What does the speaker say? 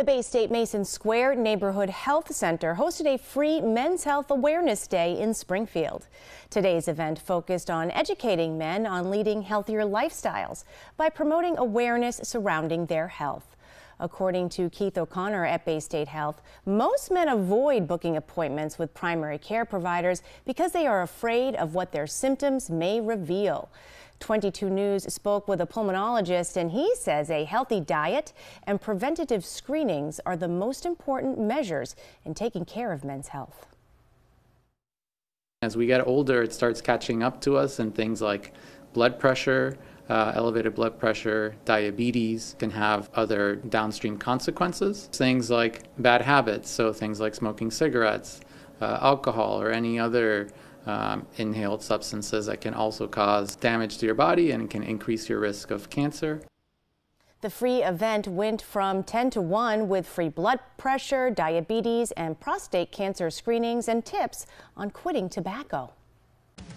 The Baystate Mason Square Neighborhood Health Center hosted a free Men's Health Awareness Day in Springfield. Today's event focused on educating men on leading healthier lifestyles by promoting awareness surrounding their health. According to Keith O'Connor at Baystate Health, most men avoid booking appointments with primary care providers because they are afraid of what their symptoms may reveal. 22 News spoke with a pulmonologist, and he says a healthy diet and preventative screenings are the most important measures in taking care of men's health. As we get older, it starts catching up to us, and things like blood pressure, elevated blood pressure, diabetes can have other downstream consequences. Things like bad habits, so things like smoking cigarettes, alcohol, or any other inhaled substances that can also cause damage to your body and can increase your risk of cancer. The free event went from 10 to 1 with free blood pressure, diabetes, and prostate cancer screenings and tips on quitting tobacco.